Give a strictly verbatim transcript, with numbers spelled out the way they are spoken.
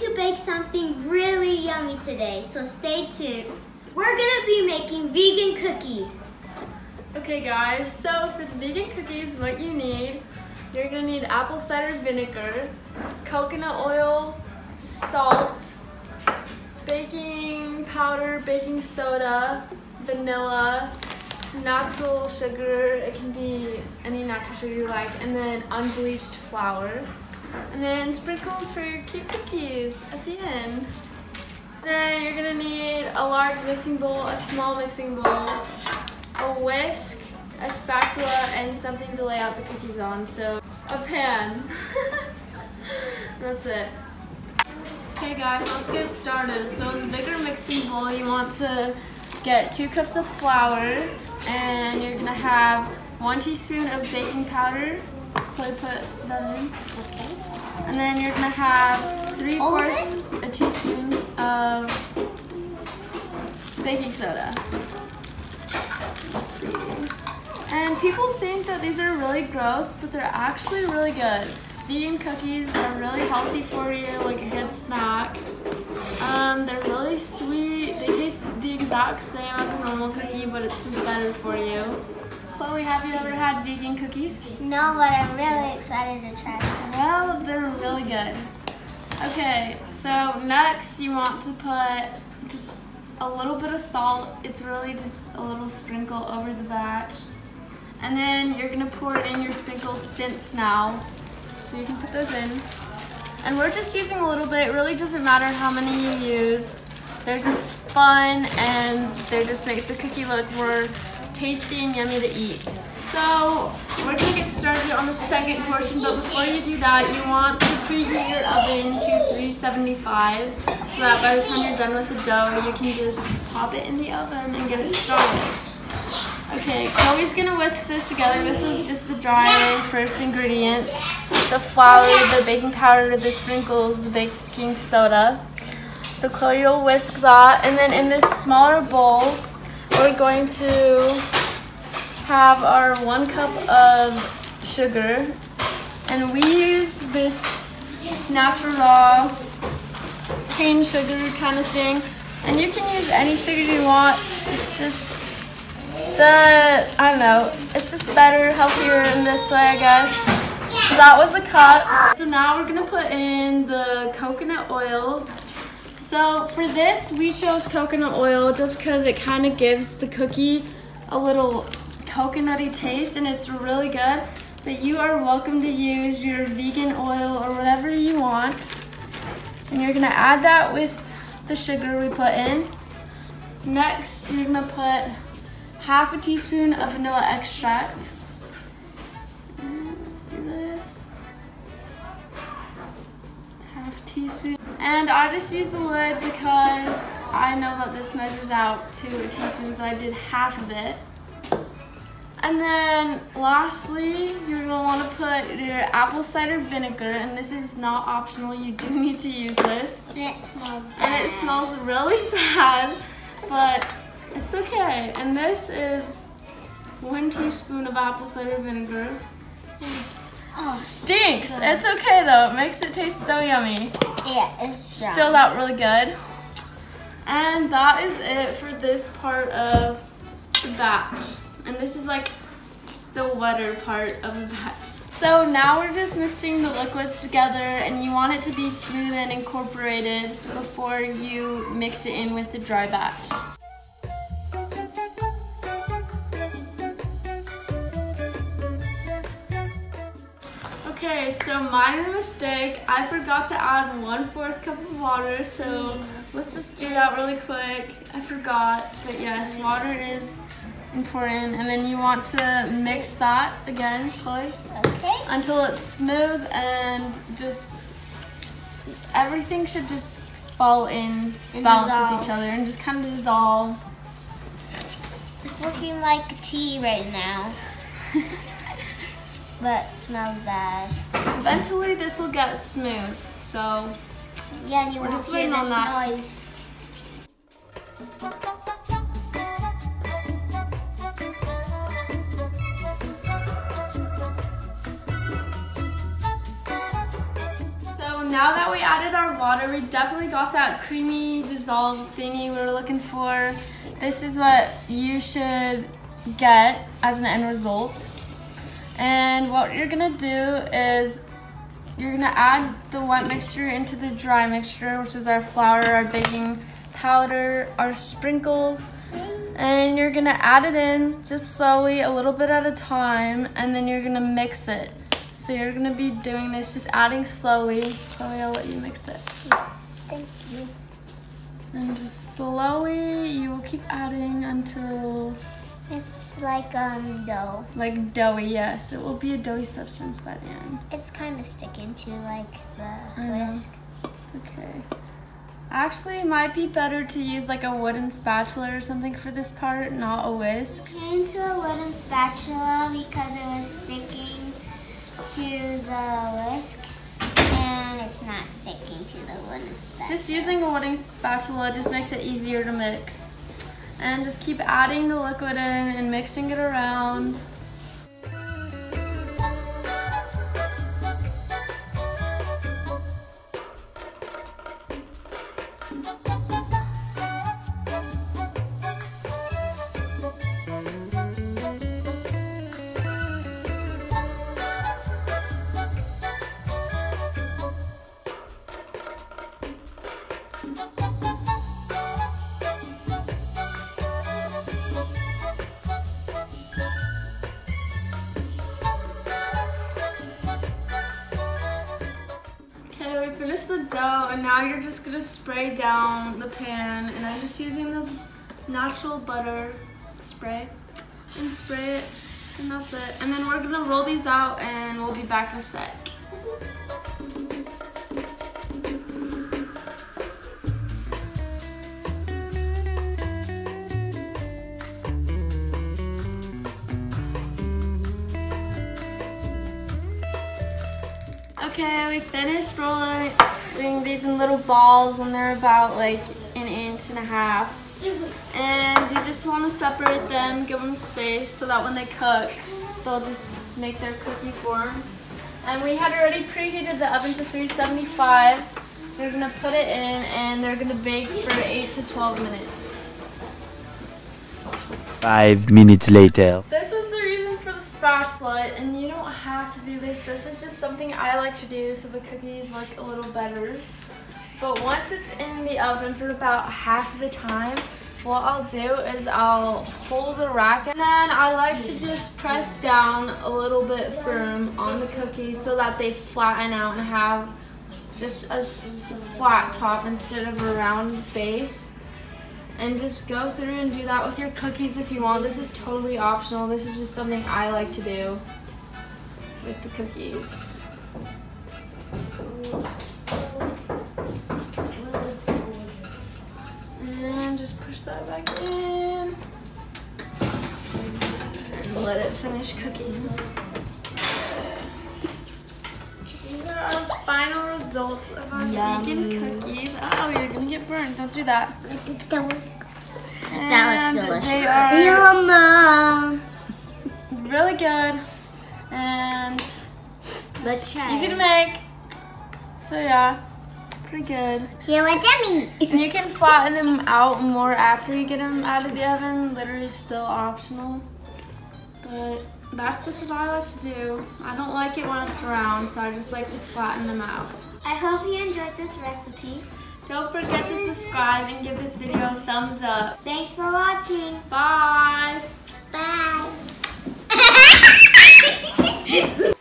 going to bake something really yummy today, so stay tuned. We're gonna be making vegan cookies. Okay guys, so for the vegan cookies, what you need, you're gonna need apple cider vinegar, coconut oil, salt, baking powder, baking soda, vanilla, natural sugar, it can be any natural sugar you like, and then unbleached flour, and then sprinkles for your cute cookies at the end. Then you're gonna need a large mixing bowl, a small mixing bowl, a whisk, a spatula, and something to lay out the cookies on, so a pan. That's it. Okay guys, let's get started. So in the bigger mixing bowl, you want to get two cups of flour, and you're gonna have one teaspoon of baking powder. Chloe, put that in. Okay. And then you're gonna have three fourths a teaspoon of baking soda. Let's see. And people think that these are really gross, but they're actually really good. Vegan cookies are really healthy for you, like a good snack. Um, they're really sweet. They taste the exact same as a normal cookie, but it's just better for you. Chloe, have you ever had vegan cookies? No, but I'm really excited to try some. Well, they're really good. Okay, so next you want to put just a little bit of salt. It's really just a little sprinkle over the batch. And then you're gonna pour in your sprinkles since now. So you can put those in. And we're just using a little bit. It really doesn't matter how many you use. They're just fun and they just make the cookie look more tasty and yummy to eat. So we're gonna get started on the second portion, but before you do that, you want to preheat your oven to three seventy-five so that by the time you're done with the dough, you can just pop it in the oven and get it started. Okay, Chloe's gonna whisk this together. This is just the dry first ingredients: the flour, the baking powder, the sprinkles, the baking soda. So Chloe will whisk that, and then in this smaller bowl, we're going to have our one cup of sugar, and we use this natural cane sugar kind of thing, and you can use any sugar you want. It's just The, I don't know, it's just better, healthier in this way, I guess. So that was a cup. So now we're gonna put in the coconut oil. So for this, we chose coconut oil just because it kind of gives the cookie a little coconutty taste and it's really good. But you are welcome to use your vegan oil or whatever you want. And you're gonna add that with the sugar we put in. Next, you're gonna put half a teaspoon of vanilla extract. And let's do this. It's half a teaspoon. And I just used the lid because I know that this measures out to a teaspoon, so I did half of it. And then lastly, you're gonna wanna put your apple cider vinegar, and this is not optional, you do need to use this. And it smells bad. And it smells really bad, but it's okay, and this is one teaspoon of apple cider vinegar. Oh, stinks! So it's okay though, it makes it taste so yummy. Yeah, it's strong. Still out really good. And that is it for this part of the batch. And this is like the wetter part of the batch. So now we're just mixing the liquids together, and you want it to be smooth and incorporated before you mix it in with the dry batch. Okay, so minor mistake, I forgot to add one fourth cup of water, so let's just do that really quick. I forgot, but yes, water is important. And then you want to mix that again, Chloe, okay, until it's smooth and just everything should just fall in balance with each other and just kind of dissolve. It's looking like tea right now. But it smells bad. Eventually this will get smooth, so yeah, and you won't hear this noise. So now that we added our water, we definitely got that creamy dissolved thingy we were looking for. This is what you should get as an end result. And what you're gonna do is you're gonna add the wet mixture into the dry mixture, which is our flour, our baking powder, our sprinkles, and you're gonna add it in just slowly, a little bit at a time, and then you're gonna mix it. So you're gonna be doing this, just adding slowly. Khloe, I'll let you mix it. Yes, thank you. And just slowly, you will keep adding until it's like um dough. Like doughy, yes. It will be a doughy substance by the end. It's kind of sticking to like the whisk. It's okay. Actually, it might be better to use like a wooden spatula or something for this part, not a whisk. I came to a wooden spatula because it was sticking to the whisk, and it's not sticking to the wooden spatula. Just using a wooden spatula just makes it easier to mix. And just keep adding the liquid in and mixing it around. The dough, and now you're just gonna spray down the pan, and I'm just using this natural butter spray and spray it, and that's it. And then we're gonna roll these out and we'll be back in a sec. Okay, we finished rolling these in little balls, and they're about like an inch and a half. And you just want to separate them, give them space so that when they cook, they'll just make their cookie form. And we had already preheated the oven to three seventy-five. We're gonna put it in, and they're gonna bake for eight to twelve minutes. Five minutes later. This was the reason for the spatula, and you don't have to do this. This is just something I like to do so the cookies look a little better. But once it's in the oven for about half the time, what I'll do is I'll hold the rack, and then I like to just press down a little bit firm on the cookies so that they flatten out and have just a flat top instead of a round base. And just go through and do that with your cookies if you want. This is totally optional. This is just something I like to do with the cookies. And just push that back in. And let it finish cooking. These are our final results of our Yum. vegan cookies. Oh, you're gonna get burned. Don't do that. And that looks delicious. They are Yum. really good. And let's try. Easy to make. So yeah, pretty good. Here with Demi. And you can flatten them out more after you get them out of the oven. Literally, still optional. But that's just what I like to do. I don't like it when it's round, so I just like to flatten them out. I hope you enjoyed this recipe. Don't forget to subscribe and give this video a thumbs up. Thanks for watching. Bye. Bye.